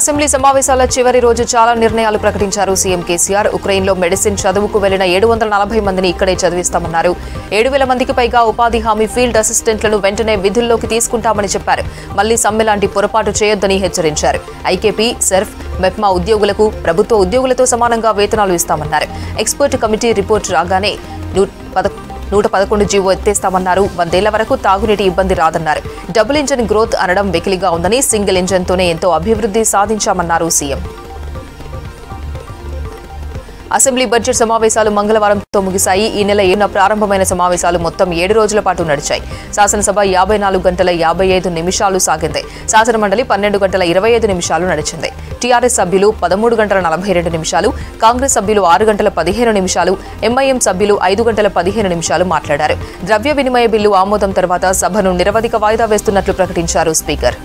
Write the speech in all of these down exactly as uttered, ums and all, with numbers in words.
Assembly సమావేశాల చివరి రోజు చాలా నిర్ణయాలు ప్రకటించారు సీఎం కేసీఆర్. ఉక్రెయిన్లో మెడిసిన్ చదువుకు వెళ్లిన ఏడు వందల నలభై మందిని ఇక్కడే చదివిస్తామన్నారు. ఏడు వేల మందికి పైగా ఉపాధి హామీ ఫీల్డ్ అసిస్టెంట్లను వెంటనే విధుల్లోకి తీసుకుంటామని చెప్పారు. మళ్లీ సమ్మె లాంటి పొరపాటు చేయొద్దని హెచ్చరించారు. ఐకేపీ సెర్ఫ్ మెప్మా ఉద్యోగులకు ప్రభుత్వ ఉద్యోగులతో సమానంగా వేతనాలు ఇస్తామన్నారు. ఎక్స్పర్ట్ కమిటీ రిపోర్టు రాగానే నూట పదకొండు జీవో ఎత్తేస్తామన్నారు. వందేళ్ల వరకు తాగునీటి ఇబ్బంది రాదన్నారు. డబుల్ ఇంజన్ గ్రోత్ అనడం వెకిలిగా ఉందని సింగిల్ ఇంజన్తోనే ఎంతో అభివృద్ధి సాధించామన్నారు సీఎం. అసెంబ్లీ బడ్జెట్ సమావేశాలు మంగళవారంతో ముగిశాయి. ఈ నెల ఏడున ప్రారంభమైన సమావేశాలు మొత్తం ఏడు రోజుల పాటు నడిచాయి. శాసనసభ యాభై నాలుగు గంటల యాభై ఐదు నిమిషాలు సాగింది. శాసనమండలి పన్నెండు గంటల ఇరవై ఐదు నిమిషాలు నడిచింది. టీఆర్ఎస్ సభ్యులు పదమూడు గంటల నలభై రెండు నిమిషాలు, కాంగ్రెస్ సభ్యులు ఆరు గంటల పదిహేను నిమిషాలు, ఎంఐఎం సభ్యులు ఐదు గంటల పదిహేను నిమిషాలు మాట్లాడారు. ద్రవ్య వినిమయ బిల్లు ఆమోదం తర్వాత సభను నిరవధిక వాయిదా వేస్తున్నట్లు ప్రకటించారు స్పీకర్.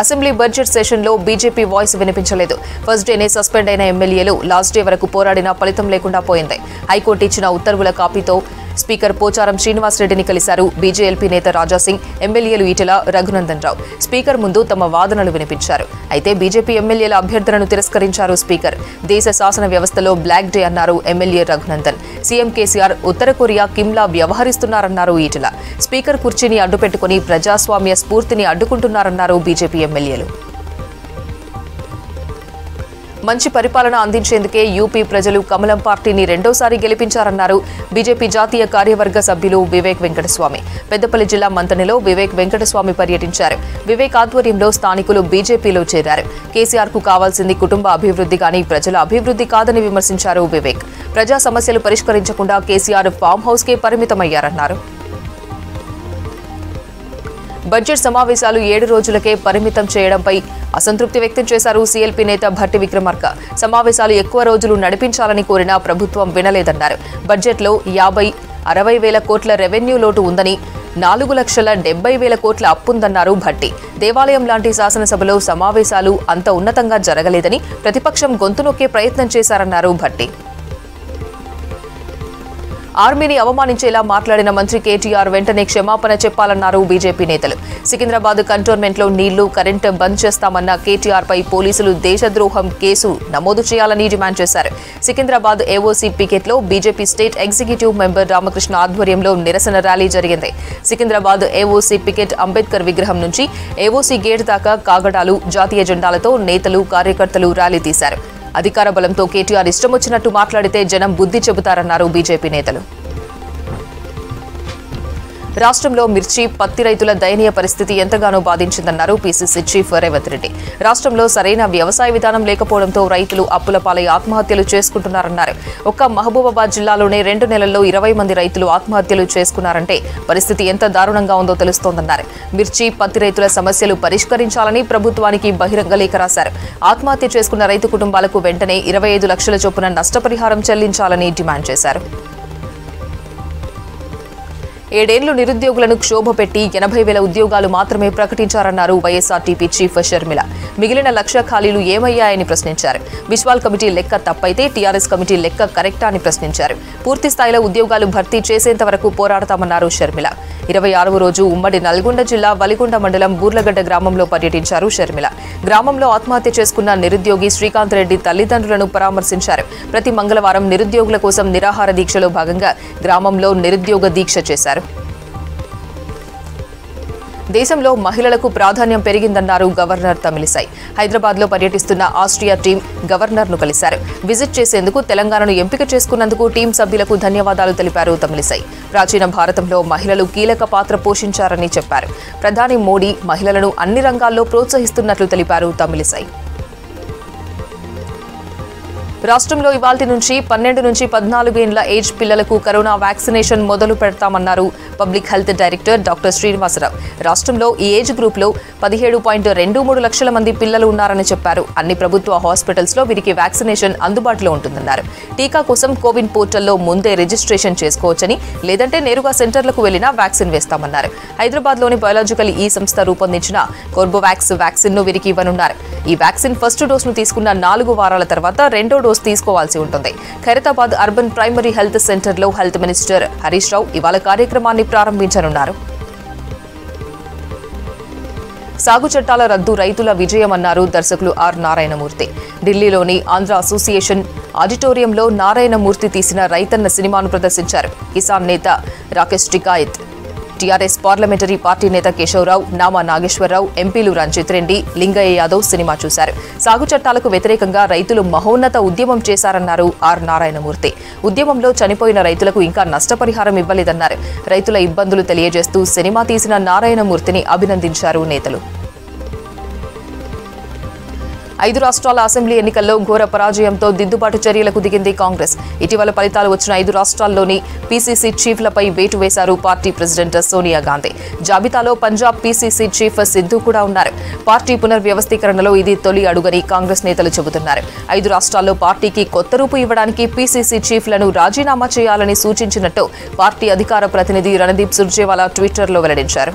అసెంబ్లీ బడ్జెట్ సెషన్లో బీజేపీ వాయిస్ వినిపించలేదు. ఫస్ట్ డేనే సస్పెండ్ అయిన ఎమ్మెల్యేలు లాస్ట్ డే వరకు పోరాడినా ఫలితం లేకుండా పోయింది. హైకోర్టు ఇచ్చిన ఉత్తర్వుల కాపీతో స్పీకర్ పోచారం శ్రీనివాసరెడ్డిని కలిశారు. బీజేఎల్పీ నేత రాజాసింగ్, ఎమ్మెల్యేలు ఈటెల రఘునందన్ రావు స్పీకర్ ముందు తమ వాదనలు వినిపించారు. అయితే బీజేపీ ఎమ్మెల్యేల అభ్యర్థనను తిరస్కరించారు స్పీకర్. దేశ శాసన వ్యవస్థలో బ్లాక్ డే అన్నారు ఎమ్మెల్యే రఘునందన్. సీఎం కేసీఆర్ ఉత్తర కొరియా కిమ్లా వ్యవహరిస్తున్నారన్నారు ఈటెల. స్పీకర్ కుర్చీని అడ్డుపెట్టుకుని ప్రజాస్వామ్య స్ఫూర్తిని అడ్డుకుంటున్నారన్నారు బీజేపీ ఎమ్మెల్యేలు. మంచి పరిపాలన అందించేందుకే యూపీ ప్రజలు కమలం పార్టీని రెండోసారి గెలిపించారన్నారు బీజేపీ జాతీయ కార్యవర్గ సభ్యులు వివేక్ వెంకటస్వామి. పెద్దపల్లి జిల్లా మంతనిలో వివేక్ వెంకటస్వామి పర్యటించారు. వివేక్ ఆధ్వర్యంలో స్థానికులు బీజేపీలో చేరారు. కేసీఆర్ కు కావాల్సింది కుటుంబ అభివృద్ధి కానీ ప్రజల అభివృద్ధి కాదని విమర్శించారు వివేక్. ప్రజా సమస్యలు పరిష్కరించకుండా కేసీఆర్ ఫామ్ హౌస్ కే పరిమితమయ్యారన్నారు. బడ్జెట్ సమావేశాలు ఏడు రోజులకే పరిమితం చేయడంపై అసంతృప్తి వ్యక్తం చేశారు సీఎల్పీ నేత భట్టి విక్రమార్క. సమావేశాలు ఎక్కువ రోజులు నడిపించాలని కోరినా ప్రభుత్వం వినలేదన్నారు. బడ్జెట్లో యాభై అరవై వేల కోట్ల రెవెన్యూ లోటు ఉందని, నాలుగు లక్షల డెబ్బై వేల కోట్ల అప్పుందన్నారు భట్టి. దేవాలయం లాంటి శాసనసభలో సమావేశాలు అంత ఉన్నతంగా జరగలేదని ప్రతిపక్షం గొంతు నొక్కే ప్రయత్నం చేశారన్నారు భట్టి. ఆర్మీని అవమానించేలా మాట్లాడిన మంత్రి కేటీఆర్ వెంటనే క్షమాపణ చెప్పాలన్నారు బీజేపీ నేతలు. సికింద్రాబాద్ కంటోన్మెంట్లో నీళ్లు కరెంటు బంద్ చేస్తామన్న కేటీఆర్పై పోలీసులు దేశద్రోహం కేసు నమోదు చేయాలని డిమాండ్ చేశారు. సికింద్రాబాద్ ఏఓసీ పికెట్లో BJP state executive member Ramakrishna ఆధ్వర్యంలో నిరసన ర్యాలీ జరిగింది. సికింద్రాబాద్ ఏఓసీ పికెట్ అంబేద్కర్ విగ్రహం నుంచి ఏఓసీ గేట్ దాకా కాగడాలు, జాతీయ జెండాలతో నేతలు, కార్యకర్తలు ర్యాలీ తీశారు. అధికార బలంతో కేటీఆర్ ఇష్టం వచ్చినట్టు మాట్లాడితే జనం బుద్ధి చెబుతారన్నారు బీజేపీ నేతలు. రాష్ట్రంలో మిర్చి, పత్తి రైతుల దయనీయ పరిస్థితి ఎంతగానో బాధించిందన్నారు పీసీసీ చీఫ్ రేవంత్ రెడ్డి. రాష్ట్రంలో సరైన వ్యవసాయ విధానం లేకపోవడంతో రైతులు అప్పుల పాలై ఆత్మహత్యలు చేసుకుంటున్నారన్నారు. ఒక్క మహబూబాబాద్ జిల్లాలోనే రెండు నెలల్లో ఇరవై మంది రైతులు ఆత్మహత్యలు చేసుకున్నారంటే పరిస్థితి ఎంత దారుణంగా ఉందో తెలుస్తోందన్నారు. మిర్చి, పత్తి రైతుల సమస్యలు పరిష్కరించాలని ప్రభుత్వానికి బహిరంగ లేఖ రాశారు. ఆత్మహత్య చేసుకున్న రైతు కుటుంబాలకు వెంటనే ఇరవై ఐదు లక్షల చొప్పున నష్టపరిహారం చెల్లించాలని డిమాండ్ చేశారు. ఏడేళ్లు నిరుద్యోగులను క్షోభపెట్టి ఎనభై వేల ఉద్యోగాలు మాత్రమే ప్రకటించారన్నారు వైఎస్ఆర్టీపీ చీఫ్ షర్మిల. మిగిలిన లక్ష ఖాళీలు ఏమయ్యాయని ప్రశ్నించారు. విశ్వాల్ కమిటీ లెక్క తప్పైతే టీఆర్ఎస్ కమిటీ లెక్క కరెక్టా అని ప్రశ్నించారు. పూర్తి స్థాయిలో ఉద్యోగాలు భర్తీ చేసేంత వరకు పోరాడతామన్నారు షర్మిల. ఇరవై ఆరవ రోజు ఉమ్మడి నల్గొండ జిల్లా వలిగొండ మండలం బూర్లగడ్డ గ్రామంలో పర్యటించారు షర్మిల. గ్రామంలో ఆత్మహత్య చేసుకున్న నిరుద్యోగి శ్రీకాంత్ రెడ్డి తల్లిదండ్రులను పరామర్శించారు. ప్రతి మంగళవారం నిరుద్యోగుల కోసం నిరాహార దీక్షలో భాగంగా గ్రామంలో నిరుద్యోగ దీక్ష చేశారు. దేశంలో మహిళలకు ప్రాధాన్యం పెరిగిందన్నారు గవర్నర్ తమిళిసై. హైదరాబాద్ లో పర్యటిస్తున్న ఆస్ట్రియా టీం గవర్నర్ ను కలిశారు. విజిట్ చేసేందుకు తెలంగాణను ఎంపిక చేసుకున్నందుకు టీం సభ్యులకు ధన్యవాదాలు తెలిపారు తమిళిసై. ప్రాచీన భారతంలో మహిళలు కీలక పాత్ర పోషించారని చెప్పారు. ప్రధాని మోడీ మహిళలను అన్ని రంగాల్లో ప్రోత్సహిస్తున్నట్లు తెలిపారు తమిళిసై. రాష్ట్రంలో ఇవాల్టి నుంచి పన్నెండు నుంచి పద్నాలుగేండ్ల ఏజ్ పిల్లలకు కరోనా వ్యాక్సినేషన్ మొదలు పెడతామన్నారు public health director doctor Srinivasarao. రాష్ట్రంలో ఈ ఏజ్ గ్రూప్లో పదిహేడు పాయింట్ రెండు మూడు లక్షల మంది పిల్లలు ఉన్నారని చెప్పారు. అన్ని ప్రభుత్వ హాస్పిటల్స్లో వీరికి వ్యాక్సినేషన్ అందుబాటులో ఉంటుందన్నారు. టీకా కోసం కోవిన్ పోర్టల్లో ముందే రిజిస్ట్రేషన్ చేసుకోవచ్చని, లేదంటే నేరుగా సెంటర్లకు వెళ్లినా వ్యాక్సిన్ వేస్తామన్నారు. హైదరాబాద్లోని బయోలాజికల్ ఈ సంస్థ రూపొందించిన కోర్బోవాక్స్ వ్యాక్సిన్ను వీరికి ఇవ్వనున్నారు. ఈ వ్యాక్సిన్ ఫస్ట్ డోస్ను తీసుకున్న నాలుగు వారాల తర్వాత రెండో డోస్ తీసుకోవాల్సి ఉంటుంది. ఖైరతాబాద్ అర్బన్ ప్రైమరీ హెల్త్ సెంటర్లో హెల్త్ మినిస్టర్ హరీష్ రావు ఇవాళ కార్యక్రమాన్ని ప్రారంభించనున్నారు. సాగు చట్టాల రద్దు రైతుల విజయమన్నారు దర్శకులు ఆర్ నారాయణమూర్తి. ఢిల్లీలోని ఆంధ్ర అసోసియేషన్ ఆడిటోరియంలో నారాయణమూర్తి తీసిన రైతన్న సినిమాను ప్రదర్శించారు. కిసాన్ నేత Rakesh Tikait, TRS parliamentary party నేత కేశవరావు, నామా నాగేశ్వరరావు, ఎంపీలు రంజిత్ రెడ్డి, లింగయ్య యాదవ్ సినిమా చూశారు. సాగు చట్టాలకు వ్యతిరేకంగా రైతులు మహోన్నత ఉద్యమం చేశారన్నారు ఆర్ నారాయణమూర్తి. ఉద్యమంలో చనిపోయిన రైతులకు ఇంకా నష్టపరిహారం ఇవ్వలేదన్నారు. రైతుల ఇబ్బందులు తెలియజేస్తూ సినిమా తీసిన నారాయణమూర్తిని అభినందించారు నేతలు. ఐదు రాష్ట్రాల అసెంబ్లీ ఎన్నికల్లో ఘోర పరాజయంతో దిద్దుబాటు చర్యలకు దిగింది కాంగ్రెస్. ఇటీవల ఫలితాలు వచ్చిన ఐదు రాష్ట్రాల్లోని పీసీసీ చీఫ్లపై వేటు వేశారు పార్టీ ప్రెసిడెంట్ సోనియా గాంధీ. జాబితాలో పంజాబ్ పీసీసీ చీఫ్ సిద్ధు కూడా ఉన్నారు. పార్టీ పునర్వ్యవస్థీకరణలో ఇది తొలి అడుగని కాంగ్రెస్ నేతలు చెబుతున్నారు. ఐదు రాష్ట్రాల్లో పార్టీకి కొత్త రూపు ఇవ్వడానికి పీసీసీ చీఫ్లను రాజీనామా చేయాలని సూచించినట్టు పార్టీ అధికార ప్రతినిధి రణదీప్ సుర్జేవాలా ట్విట్టర్లో వెల్లడించారు.